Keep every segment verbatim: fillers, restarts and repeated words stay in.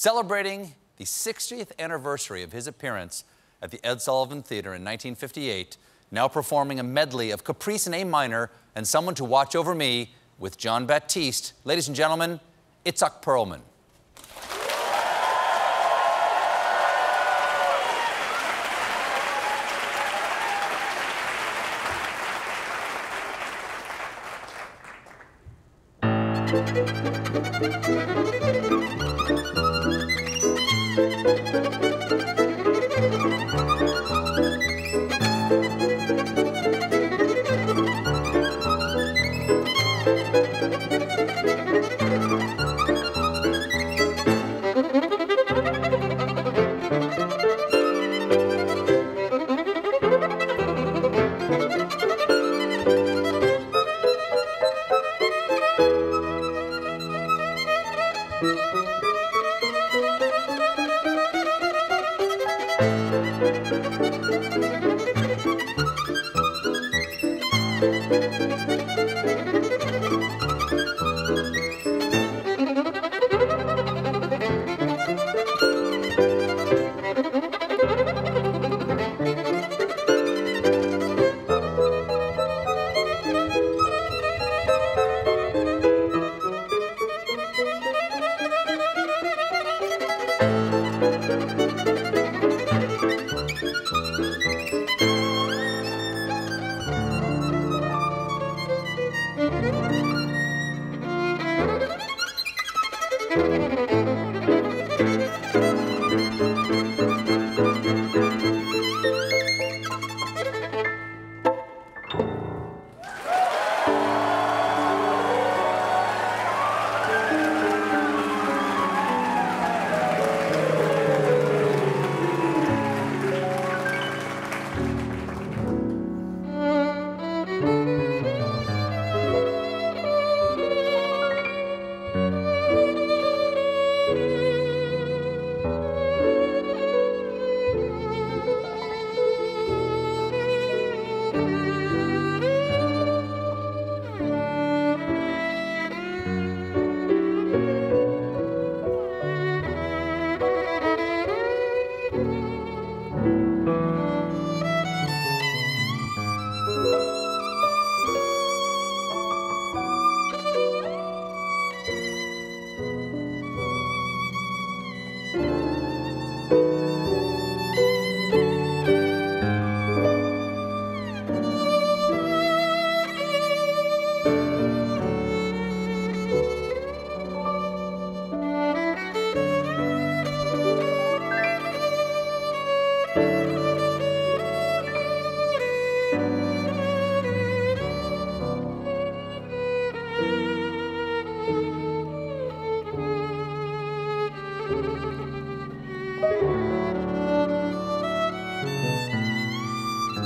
celebrating the sixtieth anniversary of his appearance at the Ed Sullivan Theater in nineteen fifty-eight, now performing a medley of Caprice in A Minor and Someone to Watch Over Me with Jon Batiste. Ladies and gentlemen, Itzhak Perlman.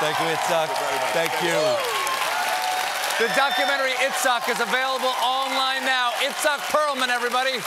Thank you, Itzhak. Thank you. The documentary Itzhak is available online now. Itzhak Perlman, everybody.